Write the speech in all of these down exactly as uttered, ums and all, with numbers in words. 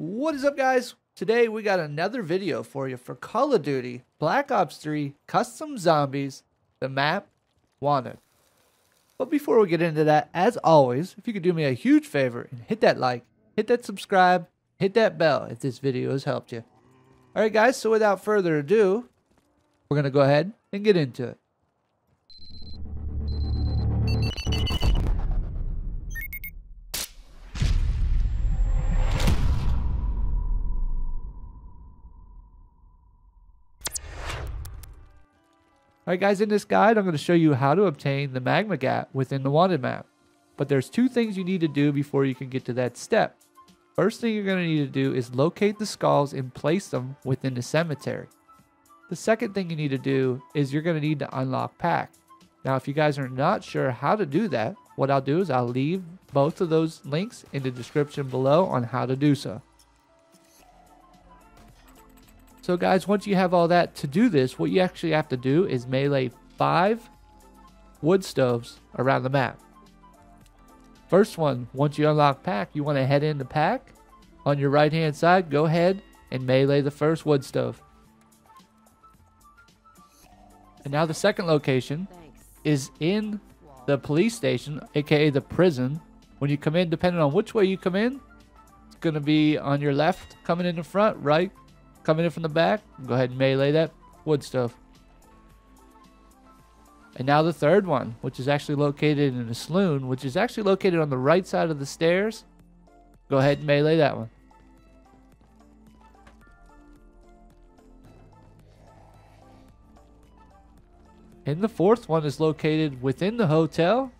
What is up, guys? Today we got another video for you for Call of Duty Black Ops three Custom Zombies, the map Wanted. But before we get into that, as always, if you could do me a huge favor and hit that like, hit that subscribe, hit that bell if this video has helped you. Alright guys, so without further ado, we're going to go ahead and get into it. Alright guys, in this guide I'm going to show you how to obtain the Magmagat within the Wanted map. But there's two things you need to do before you can get to that step. First thing you're going to need to do is locate the skulls and place them within the cemetery. The second thing you need to do is you're going to need to unlock pack. Now if you guys are not sure how to do that, what I'll do is I'll leave both of those links in the description below on how to do so. So guys, once you have all that, to do this, what you actually have to do is melee five wood stoves around the map. First one, once you unlock pack, you want to head into pack. On your right hand side, go ahead and melee the first wood stove. And now the second location is in the police station, aka the prison. When you come in, depending on which way you come in, it's going to be on your left coming in the front, right coming in from the back. Go ahead and melee that wood stove. And now the third one, which is actually located in a saloon, which is actually located on the right side of the stairs. Go ahead and melee that one. And the fourth one is located within the hotel,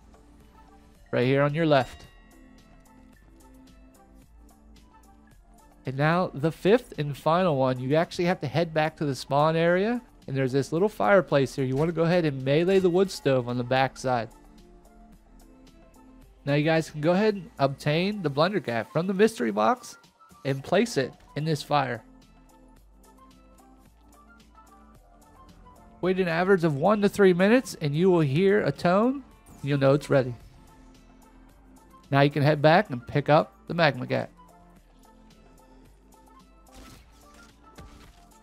right here on your left. And now the fifth and final one, you actually have to head back to the spawn area, and there's this little fireplace here. You want to go ahead and melee the wood stove on the back side. Now you guys can go ahead and obtain the blundergat from the mystery box and place it in this fire. Wait an average of one to three minutes and you will hear a tone. You'll know it's ready. Now you can head back and pick up the Magmagat.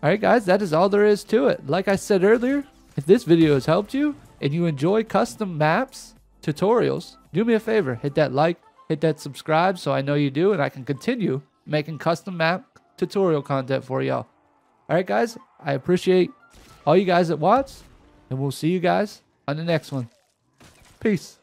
Alright guys, that is all there is to it. Like I said earlier, if this video has helped you and you enjoy custom maps, tutorials, do me a favor, hit that like, hit that subscribe so I know you do and I can continue making custom map tutorial content for y'all. Alright guys, I appreciate all you guys that watch, and we'll see you guys on the next one. Peace.